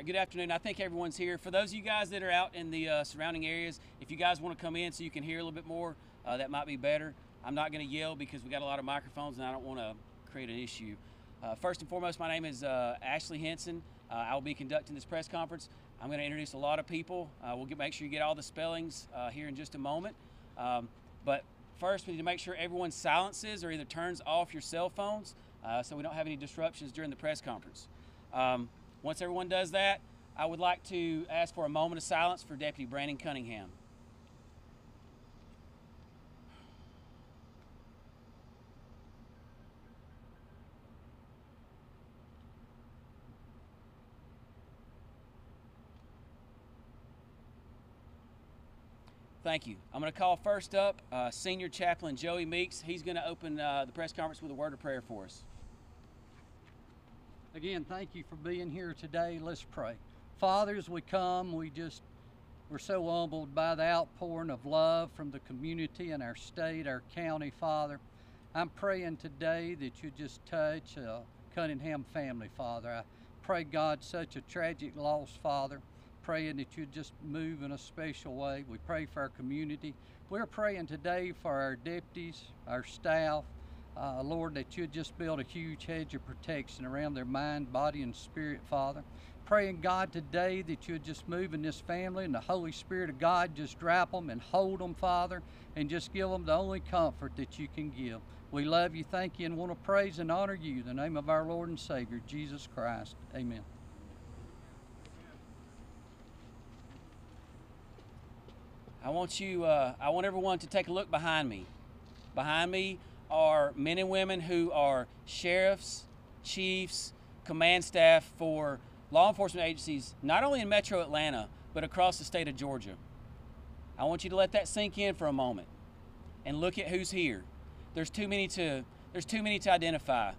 right, good afternoon. I think everyone's here. For those of you guys that are out in the surrounding areas, if you guys want to come in so you can hear a little bit more, that might be better. I'm not going to yell because we got a lot of microphones and I don't want to create an issue. First and foremost, my name is Ashley Henson. I will be conducting this press conference. I'm going to introduce a lot of people. We'll make sure you get all the spellings here in just a moment. But first, we need to make sure everyone silences or either turns off your cell phones so we don't have any disruptions during the press conference. Once everyone does that, I would like to ask for a moment of silence for Deputy Brandon Cunningham. Thank you. I'm going to call first up Senior Chaplain Joey Meeks. He's going to open the press conference with a word of prayer for us. Again, thank you for being here today. Let's pray. Father, as we come, we're so humbled by the outpouring of love from the community and our state, our county, Father. I'm praying today that you just touch the Cunningham family, Father. I pray, God, such a tragic loss, Father. Praying that you just move in a special way. We pray for our community. We're praying today for our deputies, our staff, Lord, that you just build a huge hedge of protection around their mind, body, and spirit, Father. Praying, God, today that you just move in this family and the Holy Spirit of God just wrap them and hold them, Father, and just give them the only comfort that you can give. We love you, thank you, and want to praise and honor you in the name of our Lord and Savior, Jesus Christ. Amen. I want everyone to take a look behind me. Behind me are men and women who are sheriffs, chiefs, command staff for law enforcement agencies, not only in metro Atlanta, but across the state of Georgia. I want you to let that sink in for a moment and look at who's here. There's too many to identify.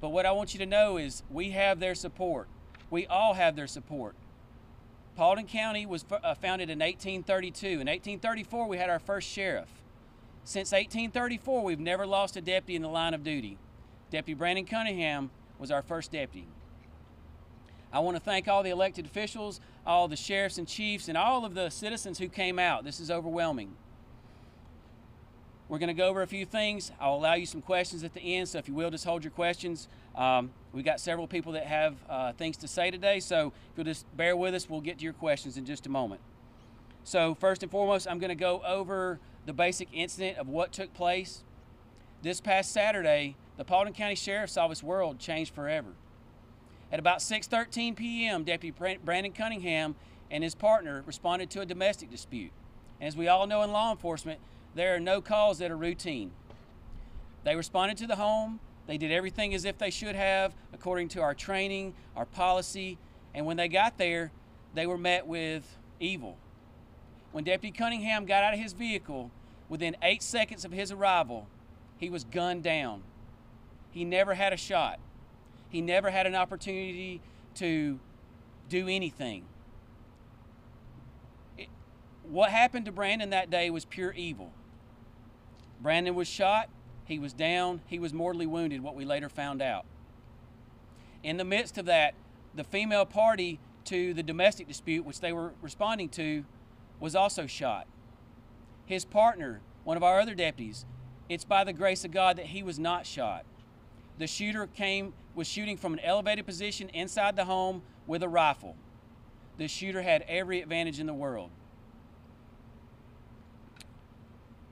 But what I want you to know is we have their support. We all have their support. Paulding County was founded in 1832. In 1834, we had our first sheriff. Since 1834, we've never lost a deputy in the line of duty. Deputy Brandon Cunningham was our first deputy. I want to thank all the elected officials, all the sheriffs and chiefs, and all of the citizens who came out. This is overwhelming. We're going to go over a few things. I'll allow you some questions at the end, so if you will, just hold your questions. We've got several people that have things to say today, so if you'll just bear with us, we'll get to your questions in just a moment. So first and foremost, I'm going to go over the basic incident of what took place. This past Saturday, the Paulding County Sheriff's Office world changed forever. At about 6:13 p.m., Deputy Brandon Cunningham and his partner responded to a domestic dispute. And as we all know in law enforcement, there are no calls that are routine. They responded to the home. They did everything as if they should have, according to our training, our policy, and when they got there, they were met with evil. When Deputy Cunningham got out of his vehicle, within 8 seconds of his arrival, he was gunned down. He never had a shot. He never had an opportunity to do anything. What happened to Brandon that day was pure evil. Brandon was shot. He was down. He was mortally wounded, what we later found out. In the midst of that, the female party to the domestic dispute, which they were responding to, was also shot. His partner, one of our other deputies, it's by the grace of God that he was not shot. The shooter was shooting from an elevated position inside the home with a rifle. The shooter had every advantage in the world.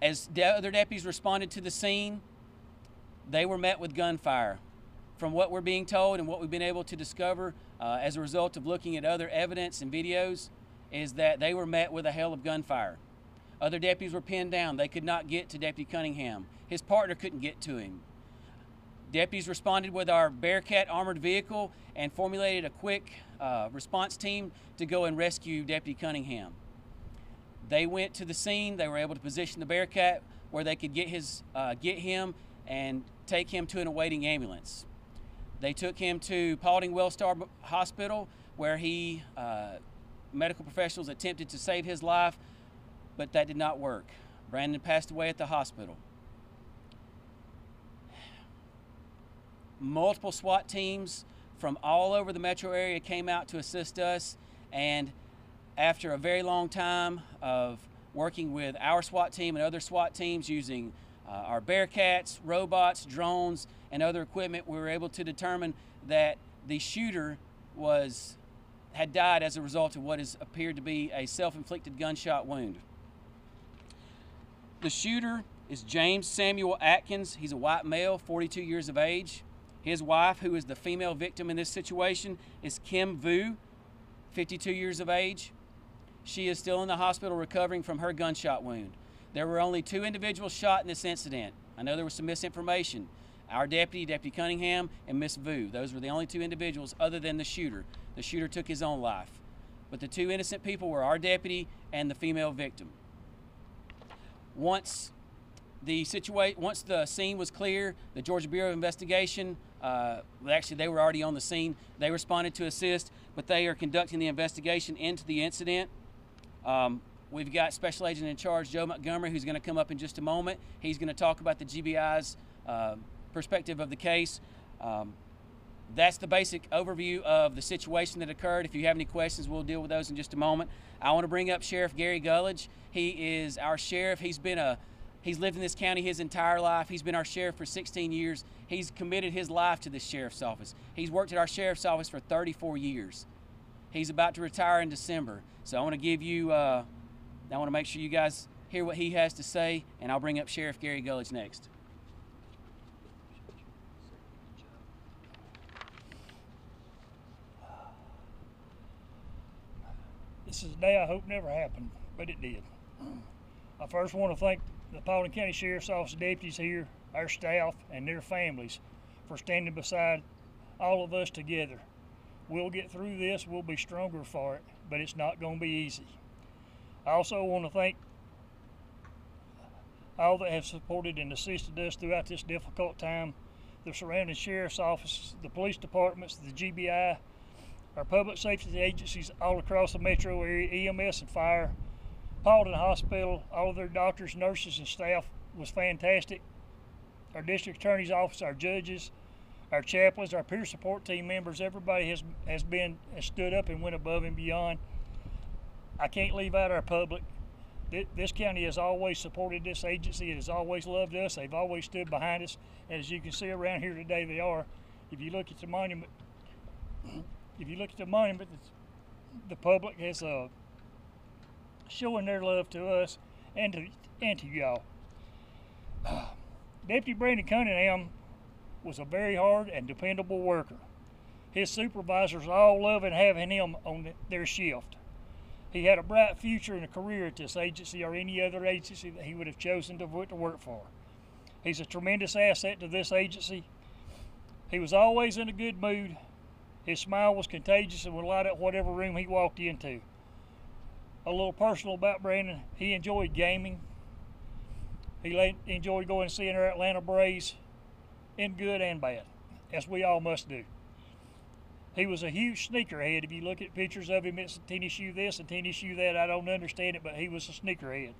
As the other deputies responded to the scene, they were met with gunfire. From what we're being told and what we've been able to discover as a result of looking at other evidence and videos, is that they were met with a hail of gunfire. Other deputies were pinned down. They could not get to Deputy Cunningham. His partner couldn't get to him. Deputies responded with our Bearcat armored vehicle and formulated a quick response team to go and rescue Deputy Cunningham. They went to the scene. They were able to position the Bearcat where they could get him and take him to an awaiting ambulance. They took him to Paulding Wellstar Hospital, where medical professionals attempted to save his life, but that did not work. Brandon passed away at the hospital. Multiple SWAT teams from all over the metro area came out to assist us, and after a very long time of working with our SWAT team and other SWAT teams using our Bearcats, robots, drones, and other equipment, we were able to determine that the shooter had died as a result of what has appeared to be a self-inflicted gunshot wound. The shooter is James Samuel Atkins. He's a white male, 42 years of age. His wife, who is the female victim in this situation, is Kim Vu, 52 years of age. She is still in the hospital recovering from her gunshot wound. There were only two individuals shot in this incident. I know there was some misinformation. Our deputy, Deputy Cunningham, and Miss Vu, those were the only two individuals other than the shooter. The shooter took his own life. But the two innocent people were our deputy and the female victim. Once the scene was clear, the Georgia Bureau of Investigation, actually they were already on the scene. They responded to assist, but they are conducting the investigation into the incident. We've got Special Agent in charge, Joe Montgomery, who's going to come up in just a moment. He's going to talk about the GBI's perspective of the case. That's the basic overview of the situation that occurred. If you have any questions, we'll deal with those in just a moment. I want to bring up Sheriff Gary Gulledge. He is our sheriff. He's lived in this county his entire life. He's been our sheriff for 16 years. He's committed his life to this sheriff's office. He's worked at our sheriff's office for 34 years. He's about to retire in December. So I want to make sure you guys hear what he has to say, and I'll bring up Sheriff Gary Gulledge next. This is a day I hope never happened, but it did. I first want to thank the Paulding County Sheriff's Office deputies here, our staff, and their families for standing beside all of us together. We'll get through this, we'll be stronger for it, but it's not going to be easy. I also want to thank all that have supported and assisted us throughout this difficult time, the surrounding sheriff's offices, the police departments, the GBI, our public safety agencies all across the metro area, EMS and fire, Paulding Hospital, all of their doctors, nurses, and staff was fantastic. Our district attorney's office, our judges, our chaplains, our peer support team members, everybody has stood up and went above and beyond. I can't leave out our public. This county has always supported this agency. It has always loved us. They've always stood behind us. As you can see around here today, they are. If you look at the monument, the public has showing their love to us and to y'all. Deputy Brandon Cunningham was a very hard and dependable worker. His supervisors all loving having him on their shift. He had a bright future and a career at this agency or any other agency that he would have chosen to work for. He's a tremendous asset to this agency. He was always in a good mood. His smile was contagious and would light up whatever room he walked into. A little personal about Brandon, he enjoyed gaming. He enjoyed going and seeing our Atlanta Braves in good and bad, as we all must do. He was a huge sneakerhead. If you look at pictures of him, it's a tennis shoe this and tennis shoe that. I don't understand it, but he was a sneakerhead.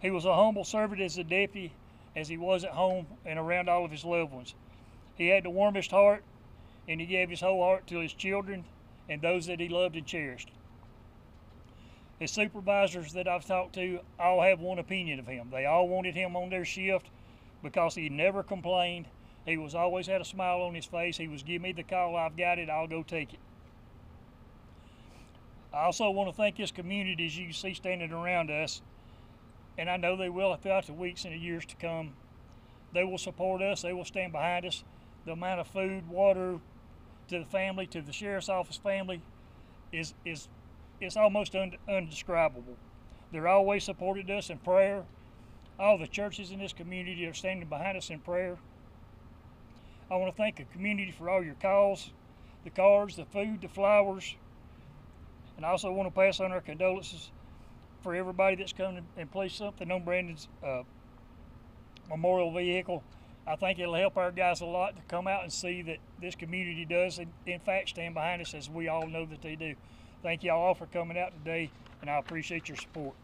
He was a humble servant as a deputy as he was at home and around all of his loved ones. He had the warmest heart, and he gave his whole heart to his children and those that he loved and cherished. His supervisors that I've talked to all have one opinion of him. They all wanted him on their shift because he never complained. He was always had a smile on his face. He was, give me the call, I've got it, I'll go take it. I also want to thank this community as you see standing around us, and I know they will throughout the weeks and the years to come. They will support us, they will stand behind us. The amount of food, water to the family, to the sheriff's office family is almost undescribable. They're always supported us in prayer. All the churches in this community are standing behind us in prayer. I want to thank the community for all your calls, the cards, the food, the flowers, and I also want to pass on our condolences for everybody that's come and placed something on Brandon's memorial vehicle. I think it'll help our guys a lot to come out and see that this community does, in fact, stand behind us as we all know that they do. Thank y'all all for coming out today, and I appreciate your support.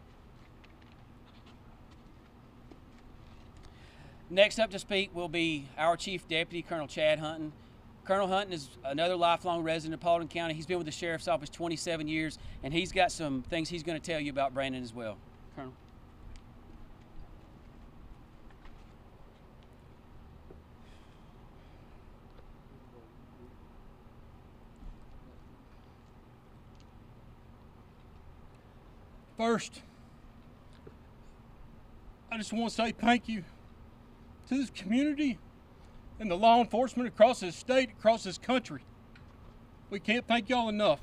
Next up to speak will be our Chief Deputy Colonel Chad Hunton. Colonel Hunton is another lifelong resident of Paulding County. He's been with the Sheriff's Office 27 years, and he's got some things he's going to tell you about Brandon as well. Colonel. First, I just want to say thank you to this community and the law enforcement across this state, across this country. We can't thank y'all enough.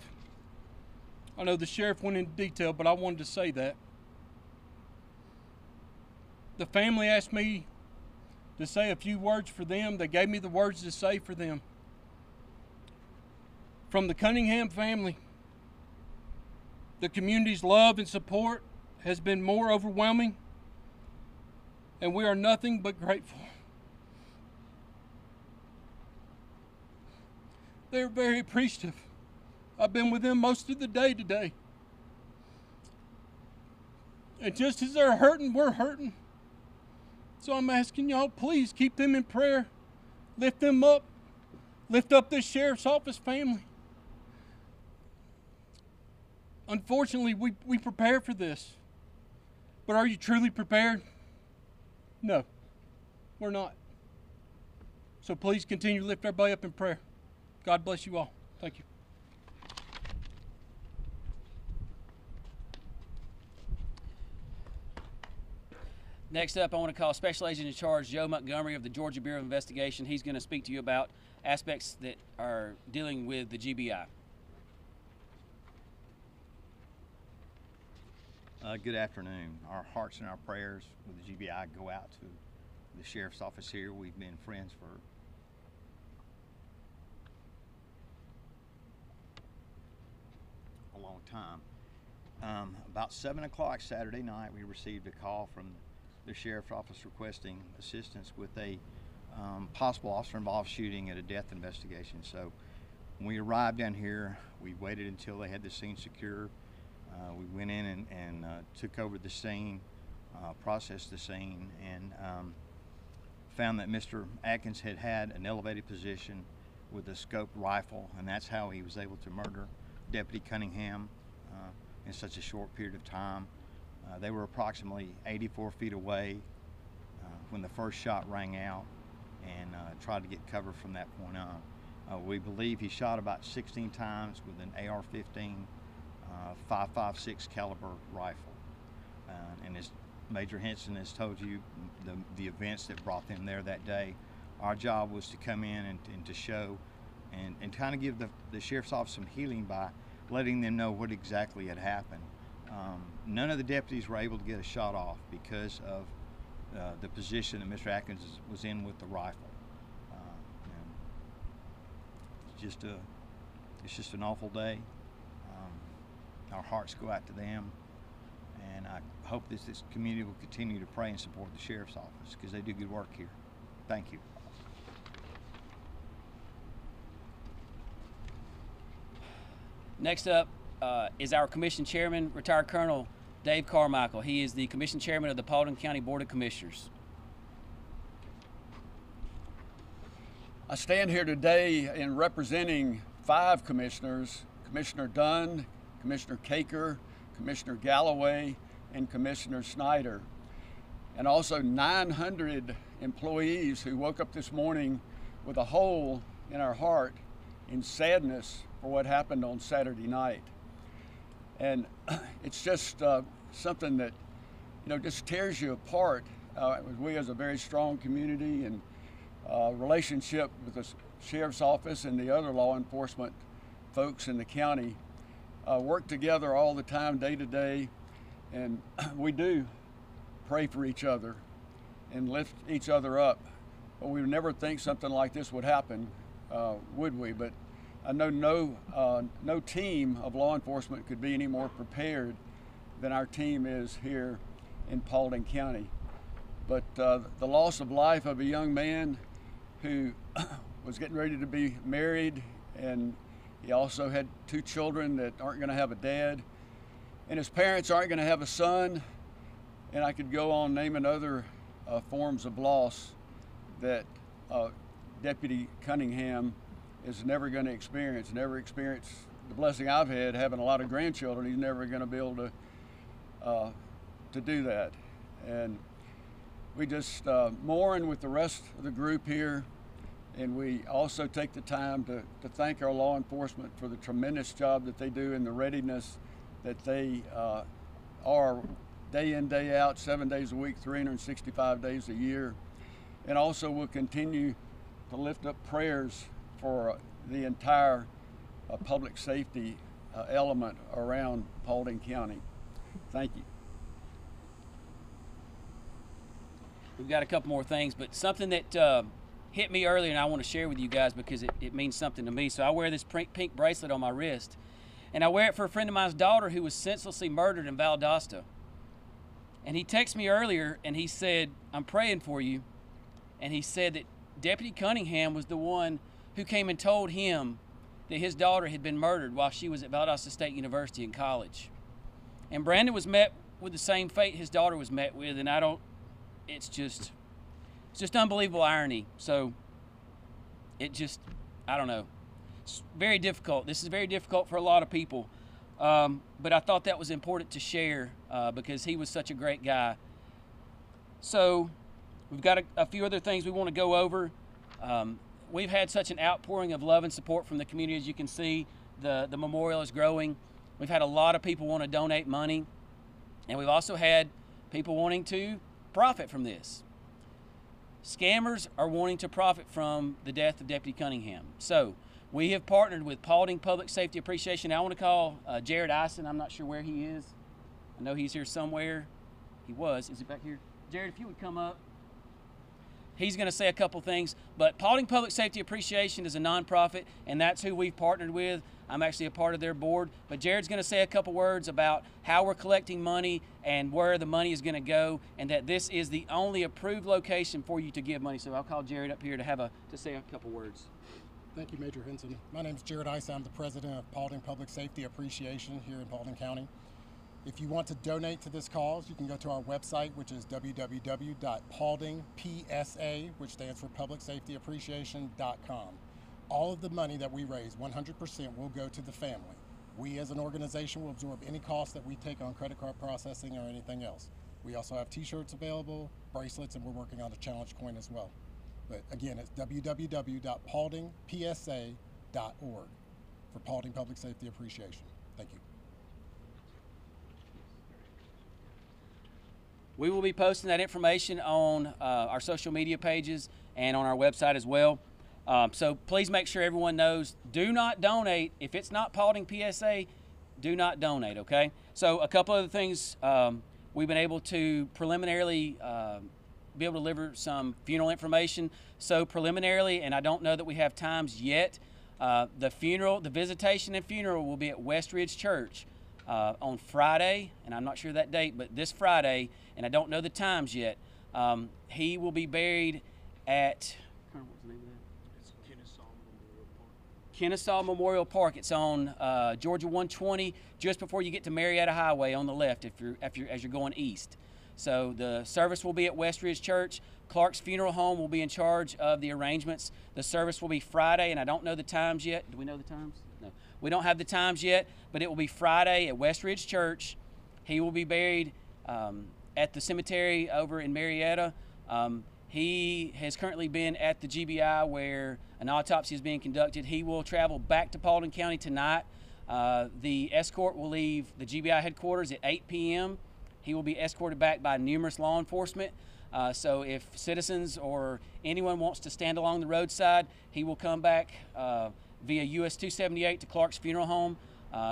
I know the sheriff went into detail, but I wanted to say that. The family asked me to say a few words for them. They gave me the words to say for them. From the Cunningham family, the community's love and support has been more overwhelming, and we are nothing but grateful. They're very appreciative. I've been with them most of the day today. And just as they're hurting, we're hurting. So I'm asking y'all, please keep them in prayer. Lift them up. Lift up this Sheriff's Office family. Unfortunately, we prepare for this. But are you truly prepared? No, we're not. So please continue to lift everybody up in prayer. God bless you all. Thank you. Next up, I want to call Special Agent in Charge Joe Montgomery of the Georgia Bureau of Investigation. He's going to speak to you about aspects that are dealing with the GBI. Good afternoon. Our hearts and our prayers with the GBI go out to the Sheriff's Office here. We've been friends for a long time. About 7 o'clock Saturday night, we received a call from the Sheriff's Office requesting assistance with a possible officer-involved shooting at a death investigation. So when we arrived down here, we waited until they had the scene secure. We went in and took over the scene, processed the scene, and found that Mr. Atkins had had an elevated position with a scoped rifle, and that's how he was able to murder Deputy Cunningham in such a short period of time. They were approximately 84 feet away when the first shot rang out, and tried to get cover from that point on. We believe he shot about 16 times with an AR-15 5.56 caliber rifle. And as Major Henson has told you, the events that brought them there that day, our job was to come in and to show and kind of give the Sheriff's Office some healing by letting them know what exactly had happened. None of the deputies were able to get a shot off because of the position that Mr. Atkins was in with the rifle. It's just an awful day. Our hearts go out to them, and I hope this community will continue to pray and support the Sheriff's Office because they do good work here. Thank you. Next up is our Commission Chairman, retired Colonel Dave Carmichael. He is the Commission Chairman of the Paulding County Board of Commissioners. I stand here today in representing 5 commissioners: Commissioner Dunn, Commissioner Caker, Commissioner Galloway, and Commissioner Snyder, and also 900 employees who woke up this morning with a hole in our heart in sadness for what happened on Saturday night. And it's just something that, you know, just tears you apart. We as a very strong community and relationship with the Sheriff's Office and the other law enforcement folks in the county work together all the time, day to day, and we do pray for each other and lift each other up. But we would never think something like this would happen, would we? But I know no team of law enforcement could be any more prepared than our team is here in Paulding County. But the loss of life of a young man who was getting ready to be married, and he also had 2 children that aren't going to have a dad, and his parents aren't going to have a son, and I could go on naming other forms of loss that Deputy Cunningham is never going to experience, the blessing I've had, having a lot of grandchildren. He's never going to be able to do that. And we just mourn with the rest of the group here, and we also take the time to thank our law enforcement for the tremendous job that they do and the readiness that they are day in, day out, 7 days a week, 365 days a year. And also we'll continue to lift up prayers for the entire public safety element around Paulding County. Thank you. We've got a couple more things, but something that hit me earlier and I want to share with you guys because it means something to me. So I wear this pink bracelet on my wrist, and I wear it for a friend of mine's daughter who was senselessly murdered in Valdosta. And he texted me earlier and he said, "I'm praying for you." And he said that Deputy Cunningham was the one who came and told him that his daughter had been murdered while she was at Valdosta State University in college. And Brandon was met with the same fate his daughter was met with, and it's just unbelievable irony. So I don't know. It's very difficult. This is very difficult for a lot of people. But I thought that was important to share because he was such a great guy. So we've got a few other things we want to go over. We've had such an outpouring of love and support from the community. As you can see, the memorial is growing. We've had a lot of people want to donate money, and we've also had people wanting to profit from this. Scammers are wanting to profit from the death of Deputy Cunningham. So we have partnered with Paulding Public Safety Appreciation. I want to call Jared Eisen. I'm not sure where he is. I know he's here somewhere. He was. Is he back here? Jared, if you would come up. He's going to say a couple things. But Paulding Public Safety Appreciation is a nonprofit, and that's who we've partnered with. I'm actually a part of their board. But Jared's going to say a couple words about how we're collecting money and where the money is going to go, and that this is the only approved location for you to give money. So I'll call Jared up here to say a couple words. Thank you, Major Henson. My name is Jared Eisen. I'm the president of Paulding Public Safety Appreciation here in Paulding County. If you want to donate to this cause, you can go to our website, which is www.pauldingpsa, which stands for Public Safety Appreciation.com. All of the money that we raise, 100%, will go to the family. We as an organization will absorb any cost that we take on credit card processing or anything else. We also have t-shirts available, bracelets, and we're working on a challenge coin as well. But again, it's www.pauldingpsa.org for Paulding Public Safety Appreciation. Thank you. We will be posting that information on our social media pages and on our website as well. So please make sure everyone knows, do not donate. If it's not Paulding PSA, do not donate, okay? So a couple other things. We've been able to preliminarily be able to deliver some funeral information. So preliminarily, and I don't know that we have times yet, the visitation and funeral will be at West Ridge Church on Friday, and I'm not sure that date, but this Friday, and I don't know the times yet. He will be buried at, what's the name of that? It's Kennesaw Memorial Park. Kennesaw Memorial Park. It's on Georgia 120, just before you get to Marietta Highway on the left, as you're going east. So the service will be at West Ridge Church. Clark's Funeral Home will be in charge of the arrangements. The service will be Friday, and I don't know the times yet. Do we know the times? No. We don't have the times yet, but it will be Friday at West Ridge Church. He will be buried at the cemetery over in Marietta. He has currently been at the GBI where an autopsy is being conducted. He will travel back to Paulding County tonight. The escort will leave the GBI headquarters at 8 p.m. He will be escorted back by numerous law enforcement. So if citizens or anyone wants to stand along the roadside, he will come back via US 278 to Clark's Funeral Home.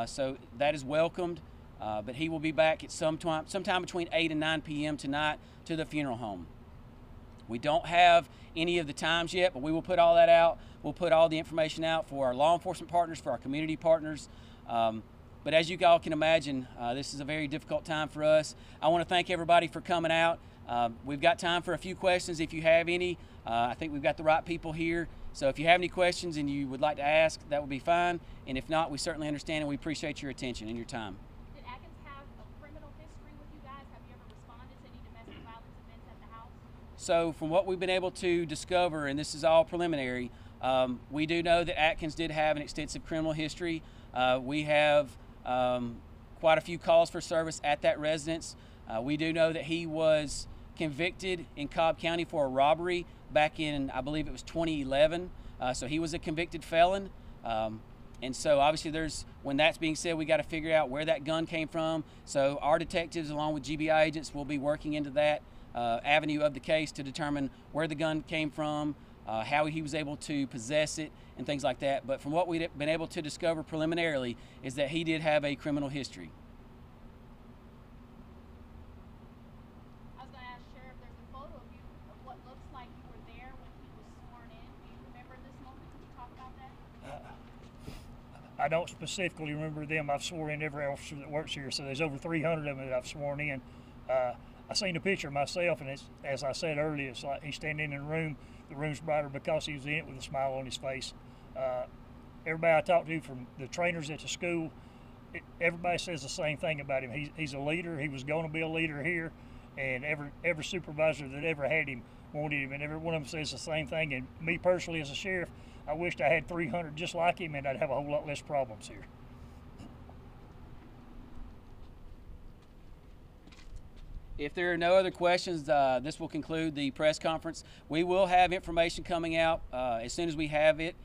So that is welcomed. But he will be back at sometime between 8 and 9 p.m. tonight to the funeral home. We don't have any of the times yet, but we will put all that out. We'll put all the information out for our law enforcement partners, for our community partners. But as you all can imagine, this is a very difficult time for us. I want to thank everybody for coming out. We've got time for a few questions if you have any. I think we've got the right people here. So if you have any questions and you would like to ask, that would be fine. And if not, we certainly understand and we appreciate your attention and your time. Did Atkins have a criminal history with you guys? Have you ever responded to any domestic violence events at the house? So from what we've been able to discover, and this is all preliminary, We do know that Atkins did have an extensive criminal history. We have quite a few calls for service at that residence. We do know that he was convicted in Cobb County for a robbery back in, I believe it was 2011. So he was a convicted felon. And so obviously there's, when that's being said, we got to figure out where that gun came from. So our detectives, along with GBI agents, will be working into that avenue of the case to determine where the gun came from, how he was able to possess it, and things like that. But from what we've been able to discover preliminarily is that he did have a criminal history. I was going to ask Sheriff, there's a photo of you of what looks like you were there when he was sworn in. Do you remember this moment? Can you talk about that? I don't specifically remember them. I've sworn in every officer that works here, so there's over 300 of them that I've sworn in. I seen the picture myself, and it's, as I said earlier, it's like he's standing in a room. The room's brighter because he was in it with a smile on his face. Everybody I talked to, from the trainers at the school, everybody says the same thing about him. He's a leader. He was going to be a leader here, and every supervisor that ever had him wanted him, and every one of them says the same thing. And me personally, as a sheriff, I wished I had 300 just like him, and I'd have a whole lot less problems here. If there are no other questions, this will conclude the press conference. We will have information coming out as soon as we have it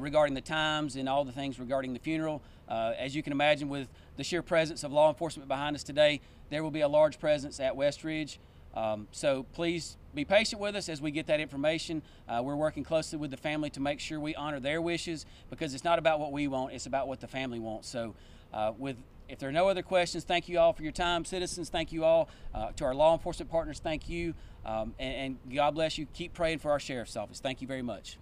regarding the times and all the things regarding the funeral. As you can imagine, with the sheer presence of law enforcement behind us today, there will be a large presence at West Ridge. So please be patient with us as we get that information. We're working closely with the family to make sure we honor their wishes, because it's not about what we want, it's about what the family wants. So if there are no other questions, thank you all for your time. Citizens, thank you all. To our law enforcement partners, thank you. And God bless you. Keep praying for our sheriff's office. Thank you very much.